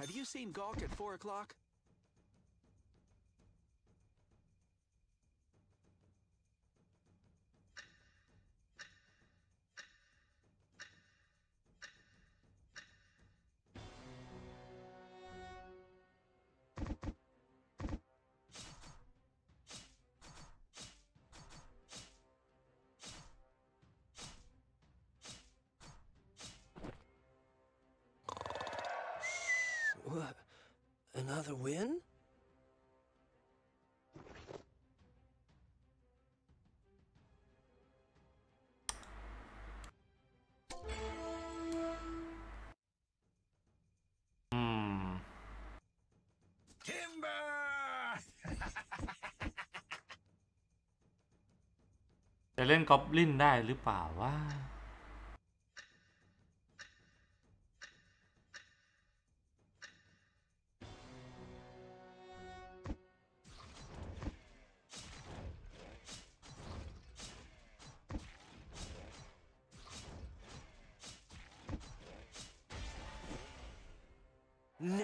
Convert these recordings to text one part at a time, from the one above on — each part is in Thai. Have you seen Gawk at 4 o'clock? What? Another win?จะเล่นกอบลินได้หรือเปล่าว่า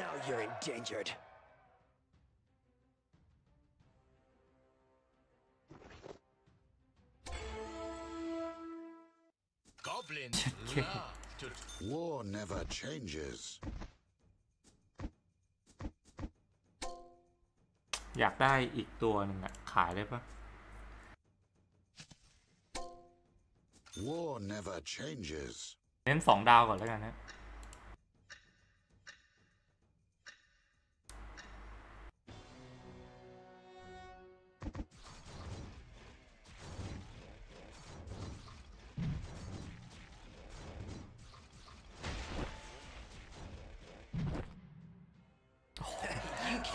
Now you're endangered. Goblins love to... War never changes. อยากได้อีกตัวนึงอะขายได้ปะ War never changes. เน้น2 ดาวก่อนแล้วกันนะ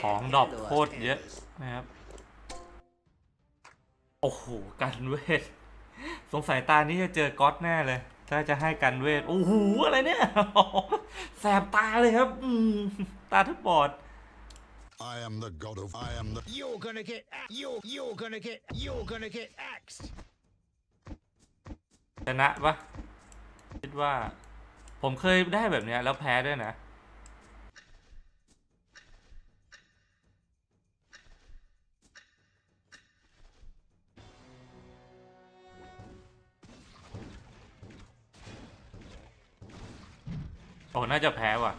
ของดอกโคตรเยอะนะครับโอ้โหกันเวทสงสัยตานี้จะเจอก๊อตแน่เลยถ้าจะให้กันเวทโอ้โหอะไรเนี่ยแสบตาเลยครับตาทึบบอด I am the god of I am the you're gonna get you're gonna get you're gonna get axed ชนะปะคิดว่าผมเคยได้แบบเนี้ยแล้วแพ้ด้วยนะโอ้น่าจะแพ้ว่ะ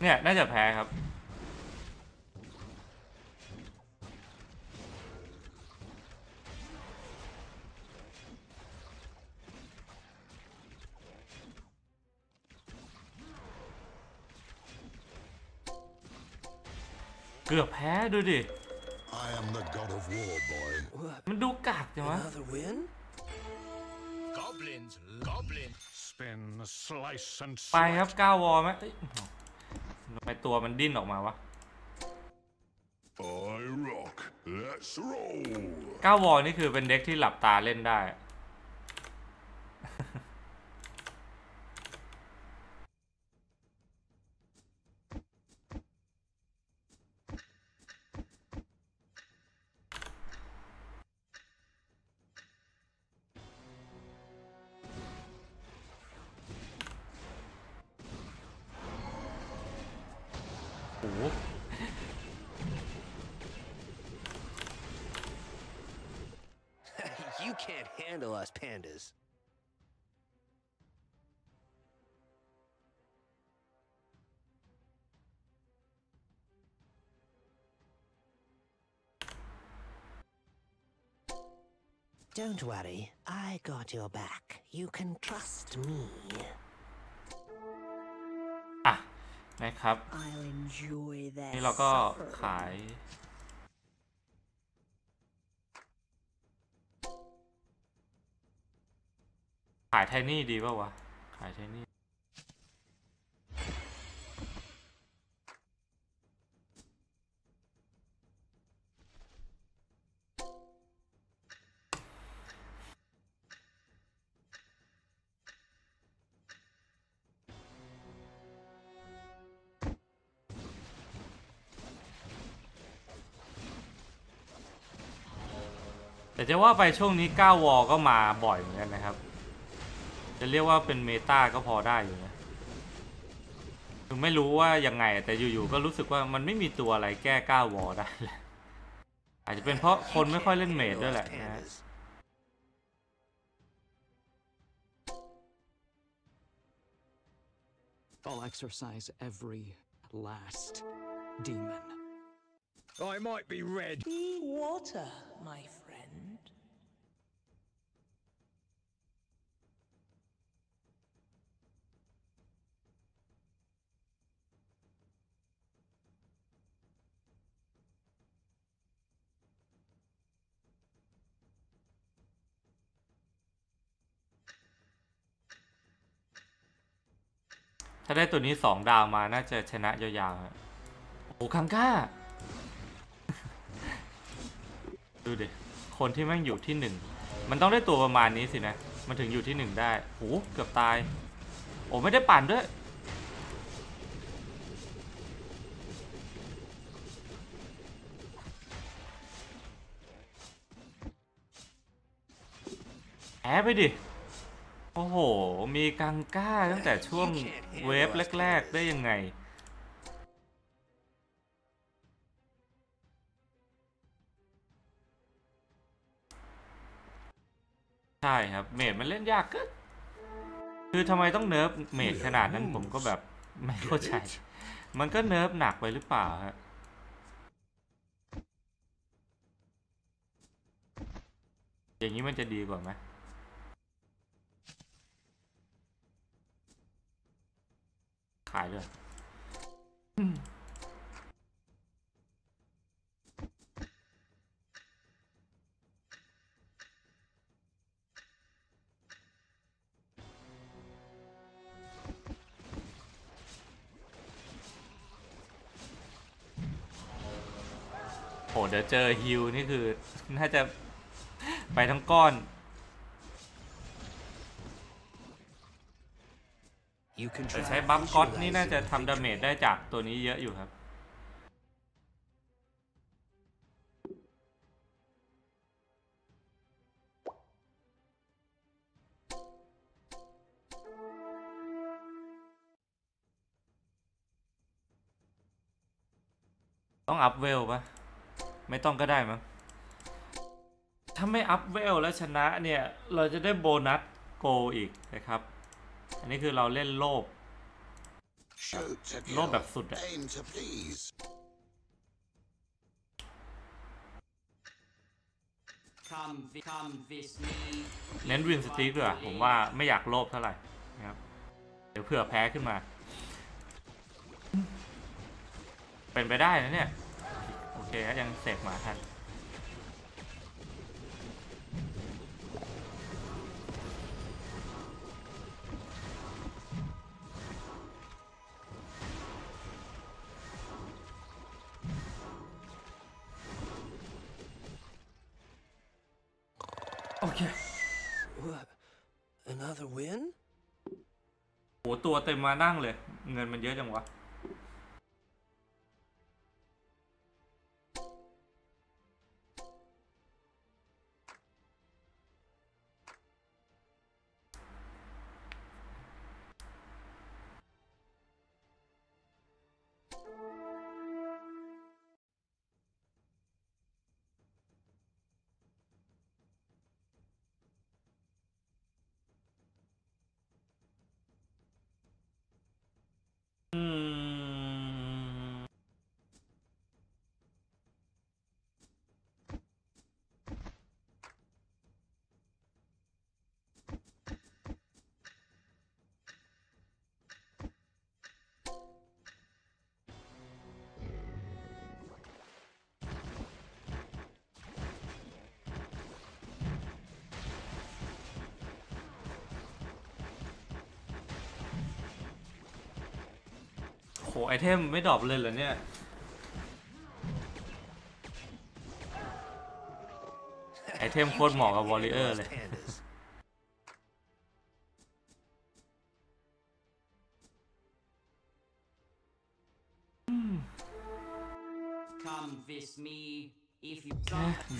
เนี่ยน่าจะแพ้ครับเกือบแพ้ดูดิมันดูกากจังวะไปครับ9 วอลไหมทำไมตัวมันดิ้นออกมาวะ9 วอลนี่คือเป็นเด็กที่หลับตาเล่นได้You can't handle us pandas. Don't worry, I got your back. You can trust me. อ่ะนะครับนี่เราก็ขายไทนี่ดีป่าววะขายไทนี่แต่จะว่าไปช่วงนี้9 วอลก็มาบ่อยเหมือนกันนะครับจะเรียกว่าเป็นเมตาก็พอได้อยู่นะ ถึงไม่รู้ว่ายังไงแต่อยู่ๆก็รู้สึกว่ามันไม่มีตัวอะไรแก้ก้าววอลได้เลยอาจจะเป็นเพราะคนไม่ค่อยเล่นเมจด้วยแหละนะI'll exercise every last demon. I might be red. Be water, my friend.ถ้าได้ตัวนี้2ดาวมาน่าจะชนะยาวๆโอ้คังก้าดูดิคนที่แม่งอยู่ที่1มันต้องได้ตัวประมาณนี้สินะมันถึงอยู่ที่1ได้โอ้เกือบตายโอ้ไม่ได้ปั่นด้วยแอบไปดิโอ้โหมีกังก้าตั้งแต่ช่วงเวฟแรกๆได้ยังไงใช่ครับเมจมันเล่นยากเกินคือทำไมต้องเนิร์ฟเมจขนาดนั้นผมก็แบบไม่เข้าใจมันก็เนิร์ฟหนักไปหรือเปล่าฮะอย่างนี้มันจะดีกว่าไหมขายเลยโหเดี๋ยวเจอฮิวนี่คือน่าจะไปทั้งก้อนแต่ใช้บัมก๊อตนี่น่าจะทำดาเมจได้จากตัวนี้เยอะอยู่ครับต้องอัพเวลปะไม่ต้องก็ได้มั้งถ้าไม่อัพเวลแล้วชนะเนี่ยเราจะได้โบนัสโกอีกนะครับอันนี้คือเราเล่นโลภแบบสุดอะเน้นวินสติ๊กด้วยผมว่าไม่อยากโลภเท่าไหร่นะครับเดี๋ยวเผื่อแพ้ขึ้นมาเป็นไปได้นะเนี่ยโอเคยังเสกหมาทันโอเค another win โหตัวเต็มมานั่งเลยเงินมันเยอะจังวะโอ้ไอเทมไม่ดรอปเลยเหรอเนี่ยไอเทมโคตรเหมาะกับวอริเออร์เลย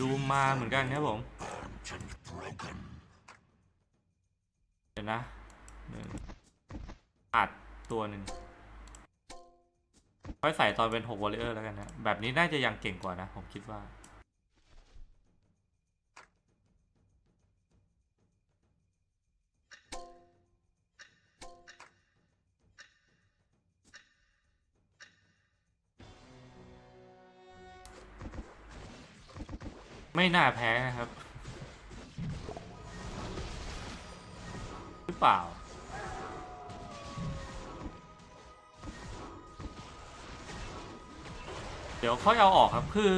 ดูมาเหมือนกันครับผมเดี๋ยวนะอัดตัวหนึ่ง ค่อยใส่ตอนเป็น6วอลเลอร์แล้วกันนะแบบนี้น่าจะยังเก่งกว่านะผมคิดว่าไม่น่าแพ้นะครับหรือเปล่าเดี๋ยวค่อยเอาออกครับคือ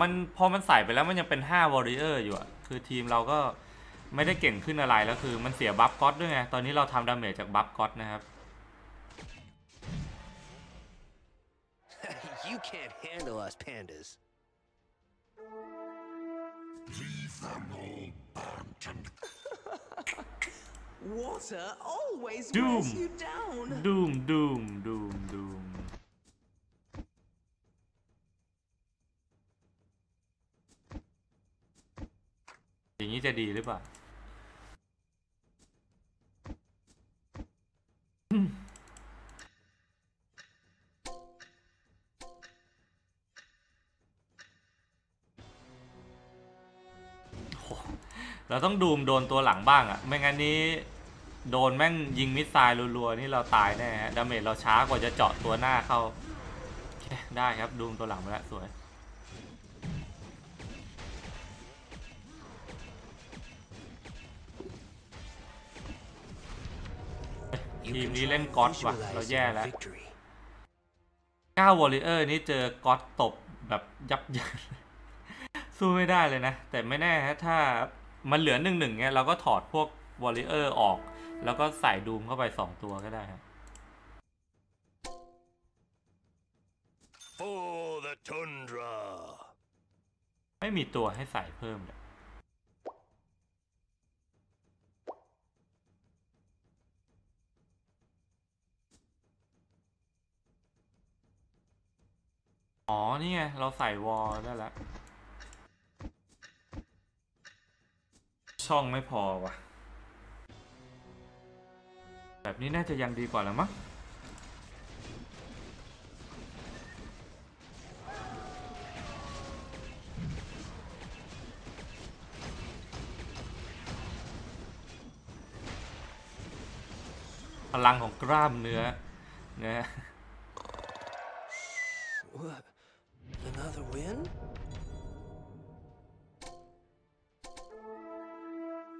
มันพอมันใส่ไปแล้วมันยังเป็น5 Warrior อยู่อะคือทีมเราก็ไม่ได้เก่งขึ้นอะไรแล้วคือมันเสียบัฟก๊อตด้วยไงตอนนี้เราทำดาเมจจากบัฟก๊อตนะครับ You can't handle us, pandas. Leave them all abandoned. Water always weighs you down. Doom, doom, doom, doom.อย่างนี้จะดีหรือเปล่าเราต้องดูมโดนตัวหลังบ้างอะไม่งั้นนี้โดนแม่งยิงมิสไซล์รัวๆนี่เราตายแน่ฮะดาเมจเราช้ากว่าจะเจาะตัวหน้าเข้าได้ครับดูมตัวหลังไปแล้วสวยทีมนี้เล่นก๊อตว่ะเราแย่แล้ว9 Warrior นี่เจอก๊อตตบแบบยับยั้งสู้ไม่ได้เลยนะแต่ไม่แน่ฮะถ้ามันเหลือ1-1เนี่ยเราก็ถอดพวก Warrior ออกแล้วก็ใส่ดูมเข้าไป2ตัวก็ได้ฮะ For the Tundra ไม่มีตัวให้ใส่เพิ่มเลยอ๋อนี่ไงเราใส่วอลได้แล้วช่องไม่พอว่ะแบบนี้น่าจะยังดีกว่าแล้วมั้งพลังของกล้ามเนื้อนะฮะAnother win? 1 2 3 สล็อตเลย2ตัว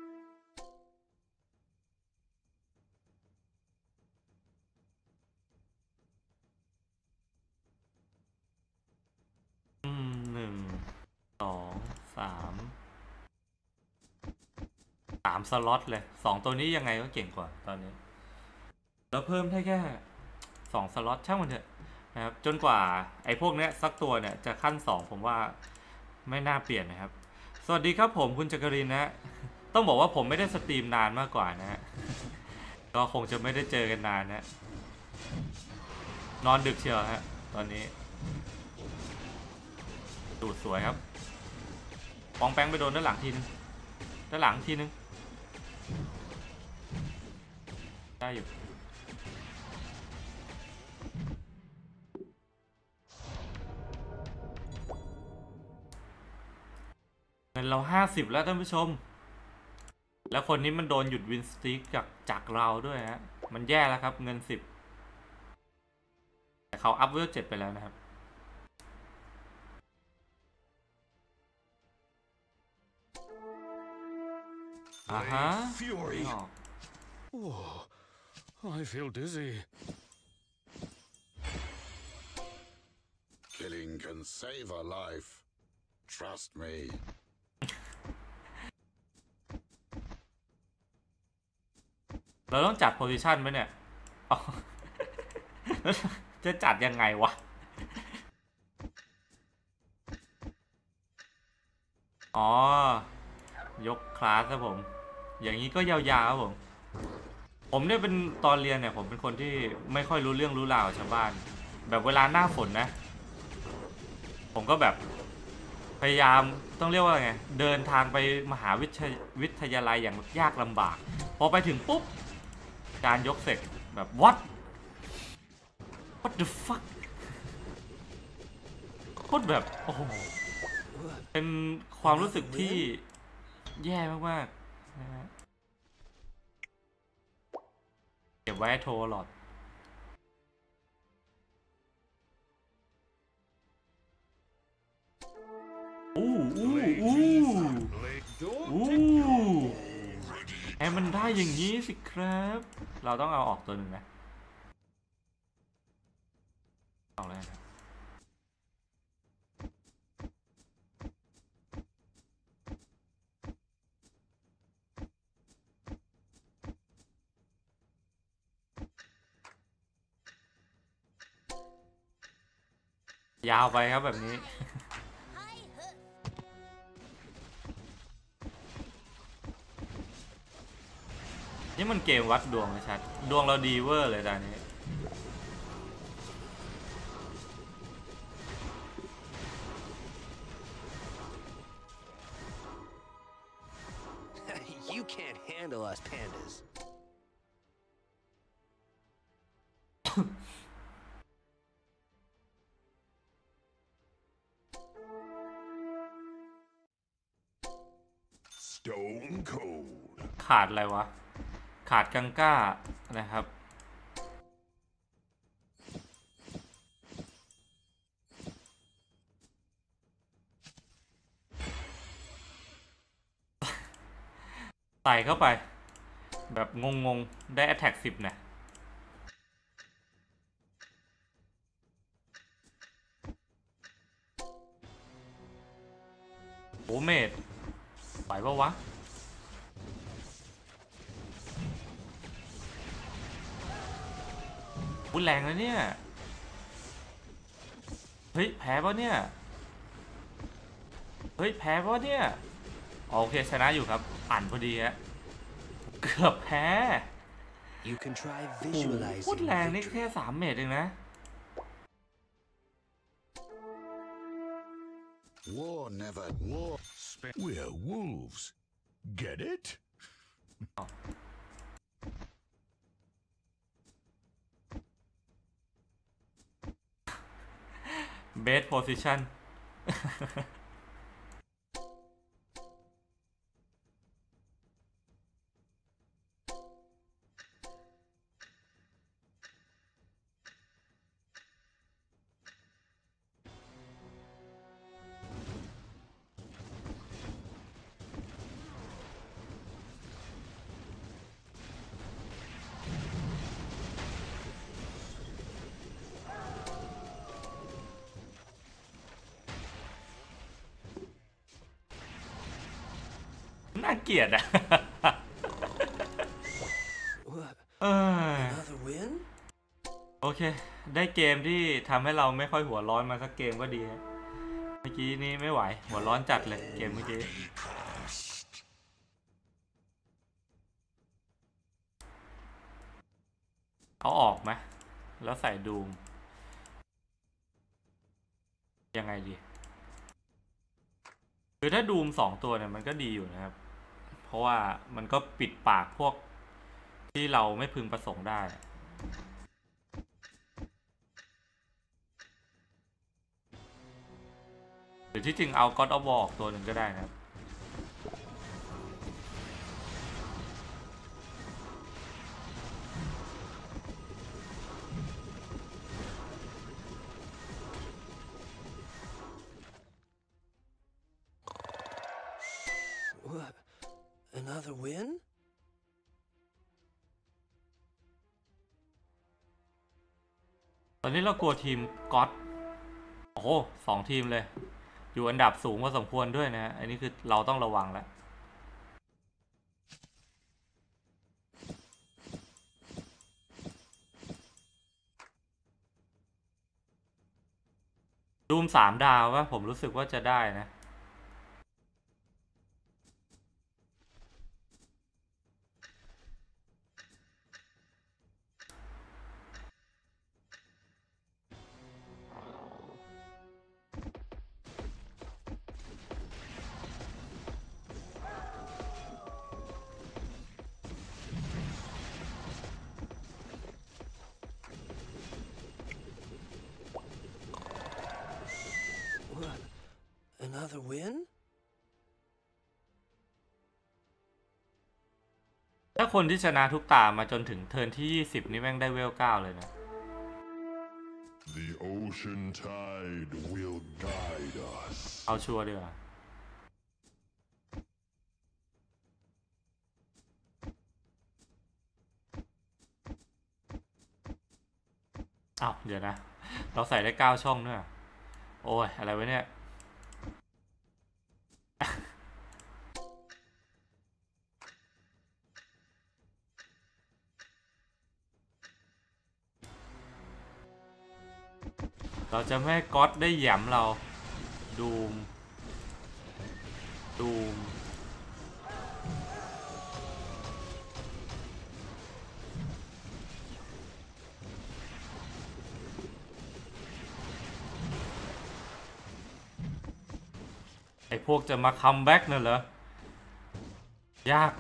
นี้ยังไงก็เก่งกว่าตอนนี้แล้วเพิ่มได้แค่2สล็อตช่างมันเถอะนะครับจนกว่าไอ้พวกเนี้ยสักตัวเนี่ยจะขั้น2ผมว่าไม่น่าเปลี่ยนนะครับสวัสดีครับผมคุณจักรินนะต้องบอกว่าผมไม่ได้สตรีมนานมากกว่านะฮะก็คงจะไม่ได้เจอกันนานนะนอนดึกเชียวฮะตอนนี้ดูสวยครับปองแป้งไปโดนด้านหลังทีนึงได้อยู่เรา50แล้วท่านผู้ชมแล้วคนนี้มันโดนหยุดวินสติกจากเราด้วยฮะมันแย่แล้วครับเงิน10แต่เขาอัพเวล7ไปแล้วนะครับอ่าฮะ I feel dizzy Killing can save a life Trust meเราต้องจัดโพซิชันไหมเนี่ยจะจัดยังไงวะอ๋อยกคลาสครับผมอย่างนี้ก็ยาวๆครับผมเนี่ยเป็นตอนเรียนเนี่ยผมเป็นคนที่ไม่ค่อยรู้เรื่องรู้ราวชาวบ้านแบบเวลาหน้าฝนนะผมก็แบบพยายามต้องเรียกว่าไงเดินทางไปมหาวิทยาลัยอย่างยากลำบากพอไปถึงปุ๊บการยกเสกแบบ what the fuck โคตรแบบโอ้โหเป็นความรู้สึกที่แย่มากๆนะฮะเก็บไว้โทรหลอดอู้ไอ้มันได้อย่างนี้สิครับเราต้องเอาออกตัวหนึ่งนะเอาเลยนะยาวไปครับแบบนี้นี่มันเกมวัดดวงนะชัดดวงเราดีเวอร์เลยตอนนี้ขาดอะไรวะขาดกังก้านะครับใส่เข้าไปแบบงงๆได้ Attack 10 นะโอเมดไหวปะวะแรงแล้วเนี่ยเฮ้ยแพ้ป่ะเนี่ยเฮ้ยแพ้ป่ะเนี่ยโอเคชนะอยู่ครับอ่านพอดีฮะเกือบแพ้พูดแรงนี่แค่3 เมตรเองนะBest position น่าเกลียดอ่ะโอเคได้เกมที่ทำให้เราไม่ค่อยหัวร้อนมาสักเกมก็ดีฮะเมื่อกี้นี้ไม่ไหวหัวร้อนจัดเลยเกมเมื่อกี้เอาออกไหมแล้วใส่ดูมยังไงดีคือถ้าดูม2ตัวเนี่ยมันก็ดีอยู่นะครับเพราะว่ามันก็ปิดปากพวกที่เราไม่พึงประสงค์ได้หรือที่จริงเอาGod of Warตัวหนึ่งก็ได้นะครับตอนนี้เรากลัวทีมก็อดโอ้โห2 ทีมเลยอยู่อันดับสูงพอสมควรด้วยนะฮะอันนี้คือเราต้องระวังแล้วดูม3 ดาวว่าผมรู้สึกว่าจะได้นะ another win? ถ้าคนที่ชนะทุกตามาจนถึงเทิร์นที่20นี่แม่งได้เวล9เลยนะ The ocean tide will guide us เอาชัวร์ดีกว่าอ้าวเดี๋ยวนะเราใส่ได้9ช่องด้วยโอ้ยอะไรวะเนี่ยเราจะไม่ให้ก๊อตได้แหย่มเราดูมไอพวกจะมาคัมแบ็กเนี่ยเหรอยาก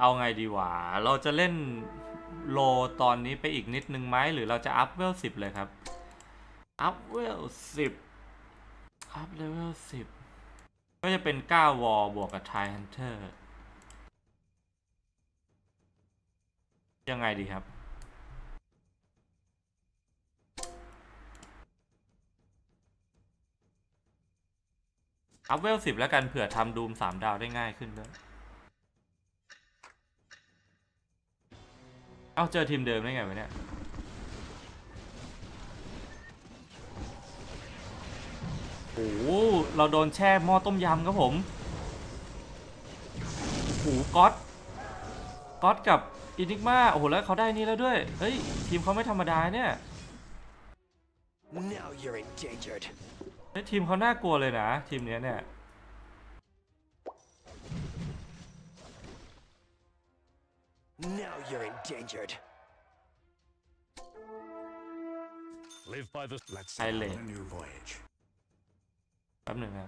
เอาไงดีวะเราจะเล่นโลตอนนี้ไปอีกนิดนึงไหมหรือเราจะอัพเวล10เลยครับอัพเวล10อัพเลเวล10ก็จะเป็น9วอลบวกกับไทฮันเตอร์ยังไงดีครับอัพเวล10แล้วกันเผื่อทำดูม3ดาวได้ง่ายขึ้นด้วยเอาเจอทีมเดิมได้ไงวะเนี่ยโอ้โหเราโดนแช่หม้อต้มยำครับผมโอ้โหก๊อตกับอินิกมาโอ้โหแล้วเขาได้นี่แล้วด้วยเฮ้ยทีมเขาไม่ธรรมดาเนี่ยเฮ้ยทีมเขาน่ากลัวเลยนะทีมเนี้ยเนี่ยNow you're endangered. Live by the. Let's set out on a new voyage. แป๊บหนึ่งคร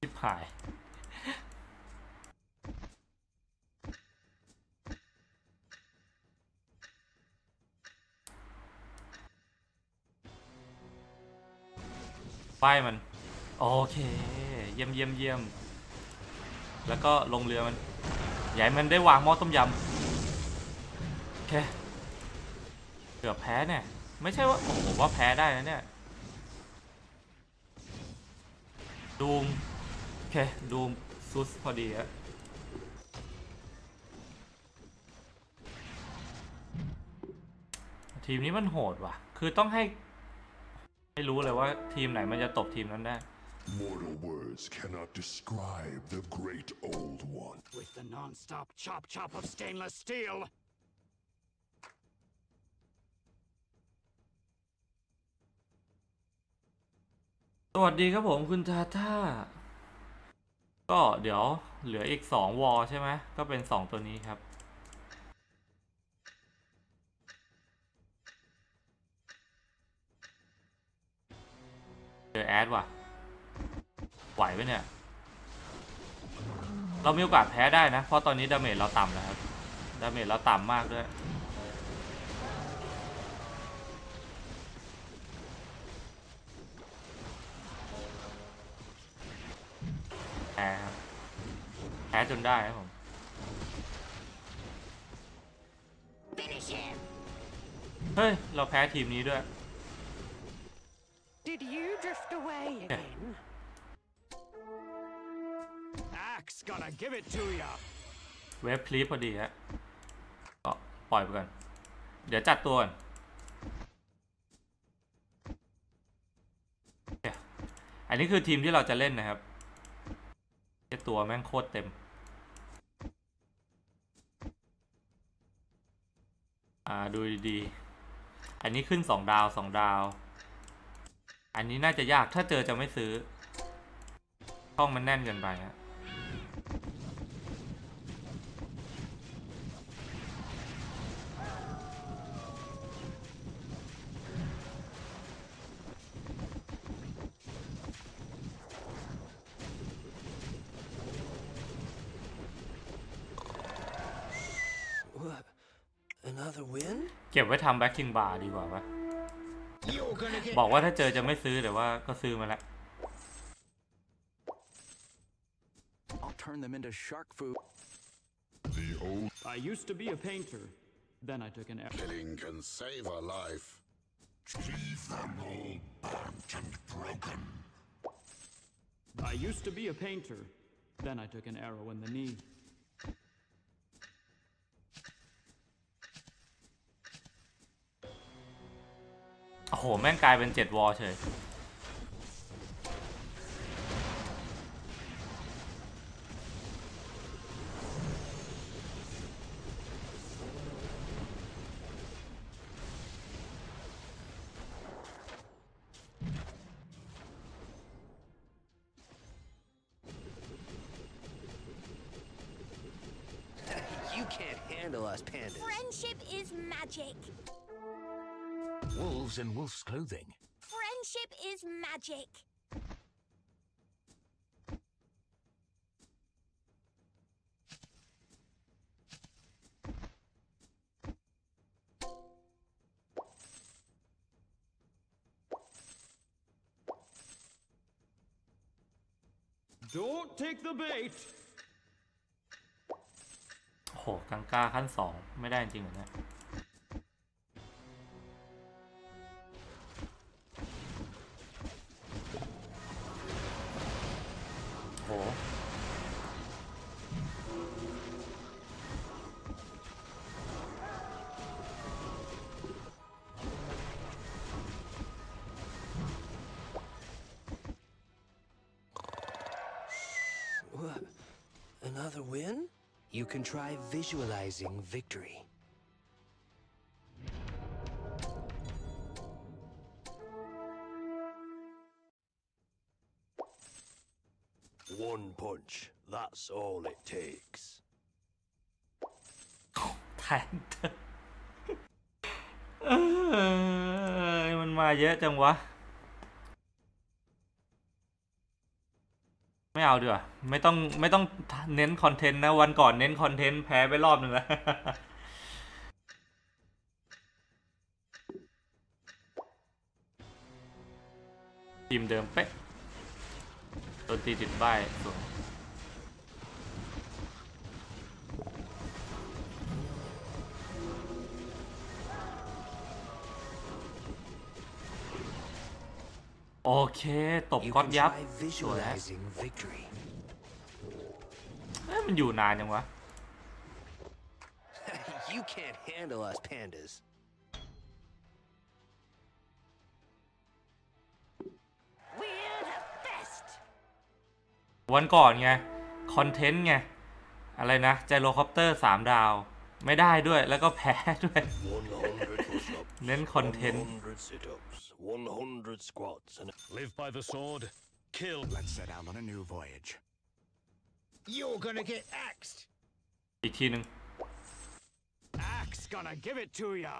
ับชิบหายป้ายมันโอเคเยี่ยมแล้วก็ลงเรือมันใหญ่มันได้วางหม้อต้มยำโอเคเกือบแพ้เนี่ยไม่ใช่ว่าโอ้โหว่าแพ้ได้นะเนี่ยดูมโอเคดูมซุสพอดีอะทีมนี้มันโหดว่ะคือต้องให้ไม่รู้เลยว่าทีมไหนมันจะตบทีมนั้นได้ Mortal words cannot describe the great old one with the non-stop chop of stainless steel สวัสดีครับผมคุณทาท่าก็เดี๋ยวเหลืออีก2วอลใช่ไหมก็เป็น2ตัวนี้ครับเจอแอดว่ะไหวไหมเนี่ยเรามีโอกาสแพ้ได้นะเพราะตอนนี้ดาเมจเราต่ำแล้วครับดาเมจเราต่ำมากด้วยแพ้จนได้ครับผมเฮ้ยเราแพ้ทีมนี้ด้วยDid you drift away again? Axe gonna give it to ya. เว็บพลีพอดีฮะก็ปล่อยไปก่อนเดี๋ยวจัดตัวก่อนอันนี้คือทีมที่เราจะเล่นนะครับแค่ตัวแม่งโคตรเต็มดูดีๆอันนี้ขึ้น2 ดาวอันนี้น่าจะยากถ้าเจอจะไม่ซื้อช่องมันแน่นเกินไปฮะ เก็บไว้ทำแบ็คคิงบาร์ดีกว่าปะบอกว่าถ้าเจอจะไม่ซื้อแต่ว่าก็ซื้อมาละI used to be a painter. Then I took an arrow in the knee. Oh, แม่งกลายเป็น7วอลเฉยFriendship is magic. Wolves in wolf's clothing. Friendship is magic. Don't take the bait.โหกังกาขั้น2ไม่ได้จริงเหรอเนี่ยโหAnother win?You can try visualizing victory. One punch, that's all it takes. Panda. มันมาเยอะจังวะไม่เอาดีกว่าไม่ต้องเน้นคอนเทนต์นะวันก่อนเน้นคอนเทนต์แพ้ไปรอบหนึ่งแล้ว ทีมเดิมเป๊ะโดนตีติดใบส่วนโอเคตบก้อนยับสวยมันอยู่นานยังวะวันก่อนไงคอนเทนต์ไงอะไรนะไจโรคอปเตอร์3ดาวไม่ได้ด้วยแล้วก็แพ้ด้วยเน้นคอนเทนต์100 squats and live by the sword. Kill. Let's set out on a new voyage. You're gonna get axed. อีกทีนึง Axe gonna give it to ya.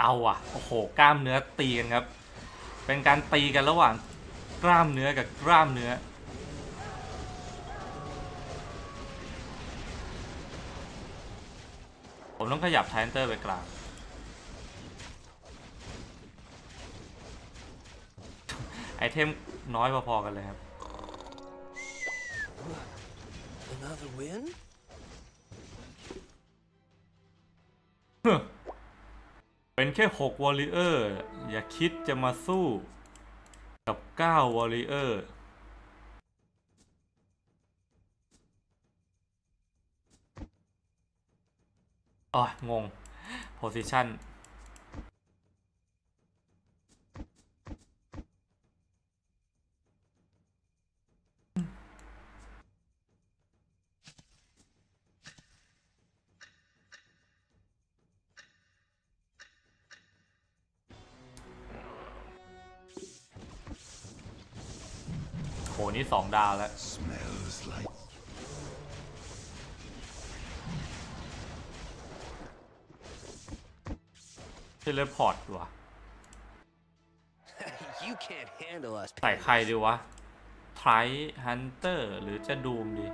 เอาอ่ะโอ้โหกล้ามเนื้อตีกันครับเป็นการตีกันระหว่างกล้ามเนื้อกับกล้ามเนื้อผมต้องขยับไทเตอร์ไปกลางไอเทมน้อยพอๆกันเลยครับเป็นแค่6วอลเลเยอร์อย่าคิดจะมาสู้กับ9วอลเลเยอร์อ๋องง position โหนี่2ดาวแล้วเทเลพอร์ตว่ะ You ใส่ใครดีวะไพรฮันเตอร์หรือจะดูมดี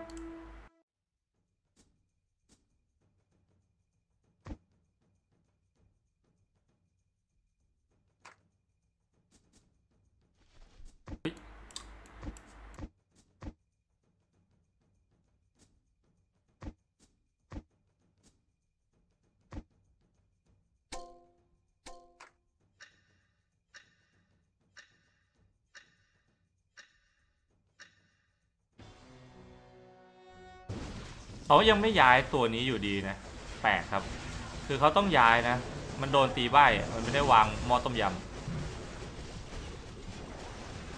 เขายังไม่ย้ายตัวนี้อยู่ดีนะแปลกครับคือเขาต้องย้ายนะมันโดนตีใบ้มันไม่ได้วางหม้อ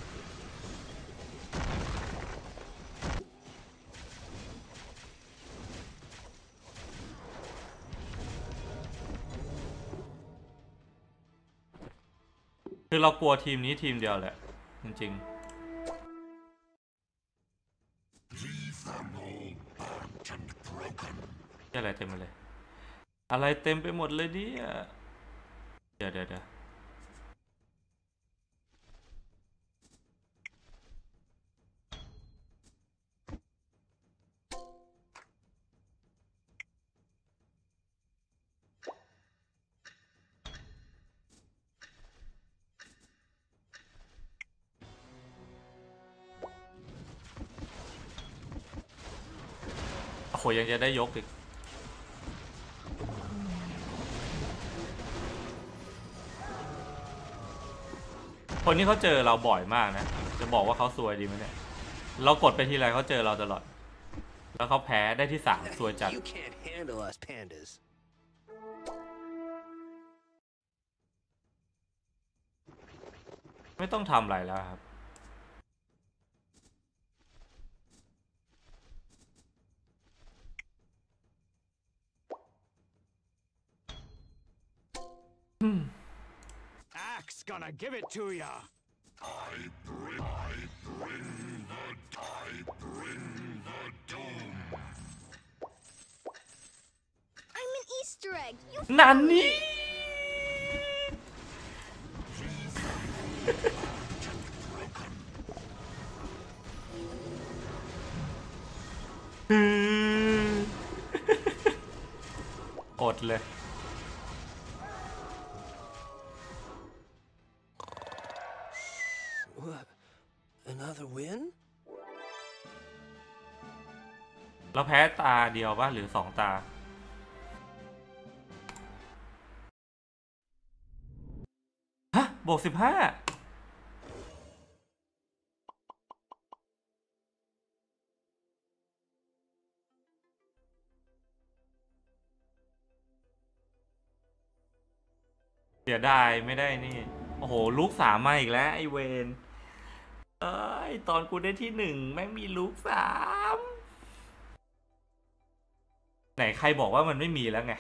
ต้มยำคือเรากลัวทีมนี้ทีมเดียวแหละจริงๆอะไรเต็มไปเลยเนี่ยเดี๋ยวโอ้โหยังจะได้ยกอีกคนนี้เขาเจอเราบ่อยมากนะจะบอกว่าเขาซวยดีไหมเนี่ยเรากดไปทีไรเขาเจอเราตลอดแล้วเขาแพ้ได้ที่3ซวยจัดไม่ต้องทำอะไรแล้วครับGonna give it to ya. I bring the doom. I'm an Easter egg. You. Nani. อดเลยแล้วแพ้ตาเดียวป่ะหรือ2ตาฮะบวก15เสียดายไม่ได้นี่โอ้โหลูก3มาอีกแล้วไอเวนเอ้ยตอนกูได้ที่1แม่งมีลูก3ไหนใครบอกว่ามันไม่มีแล้วไง